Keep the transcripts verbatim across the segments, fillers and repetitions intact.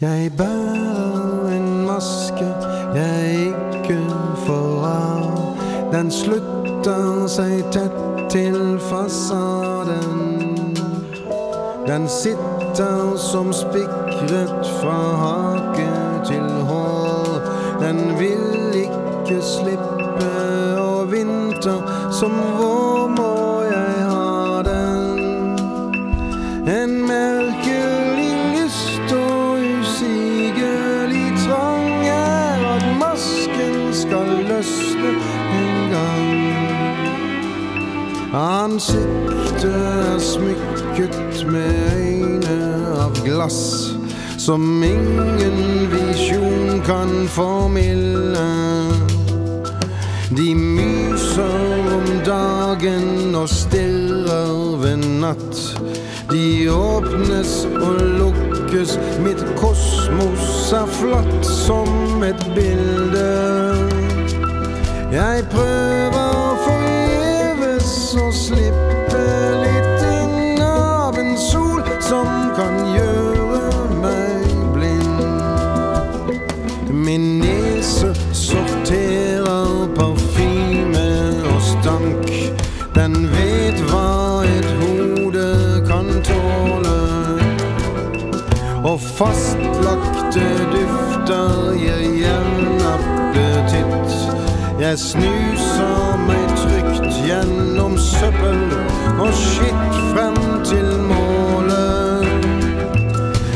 Jeg bærer en maske jeg ikke får av. Den slutter seg tett til fasaden. Den sitter som spikret fra hake til hår. Den vil ikke slippe, og vinter som vår må jeg ha den. En merkelig lyst og usigelig trang er at masken skal løsne en gang. Ansiktet er smykket med øyne av glass, som ingen visjon kan formilde. De myser om dagen og stiller ved natt. De åpnes og lukkes, mitt kosmos er flatt som et bilde. Jeg prøver å slippe litt inn av en sol som kan gjøre meg blind. Min nese sorterer parfyme og stank. Den vet hva et hode kan tåle. Og fastlagte dufter gir jevnapetitt. Jeg snuser meg trygt gjennom søppel og skitt frem til målet.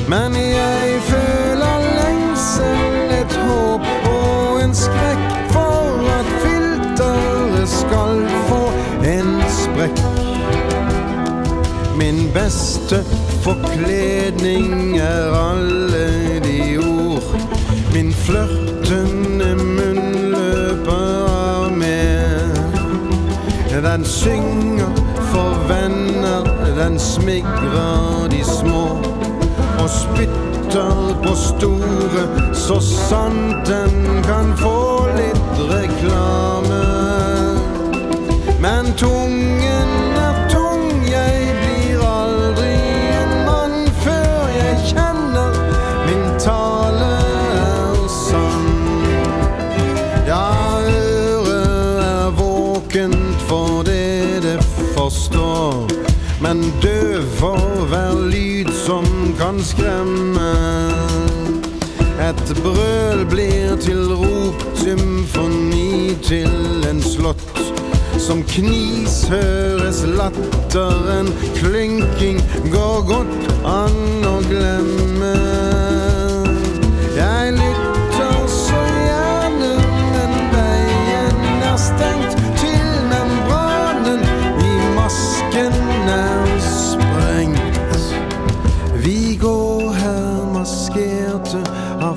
Men jeg føler lengsel, et håp og en skrekk for at filteret skal få en sprekk. Min beste forkledning er alle de ord min flørtende munn løper av med. Den synger for venner, den smigrer de små og spytter på store, så sant den kan få litt reklame. Men tungen er tung, jeg blir aldri en mann før jeg kjenner min tale. For det det forstår, men døv for hver lyd som kan skremme. Et brøl blir til rop, symfoni til en slott. Som knis høres latteren, klynking går godt an å glemme. Jeg lytter så gjerne, men veien er stengt. Vi går her maskerte av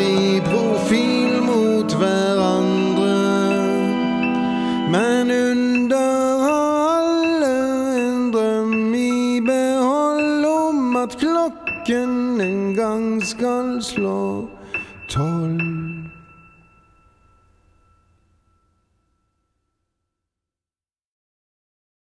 i profil mot hverandre. Men under har alle en drøm i behold om at klokken en gang skal slå tolv.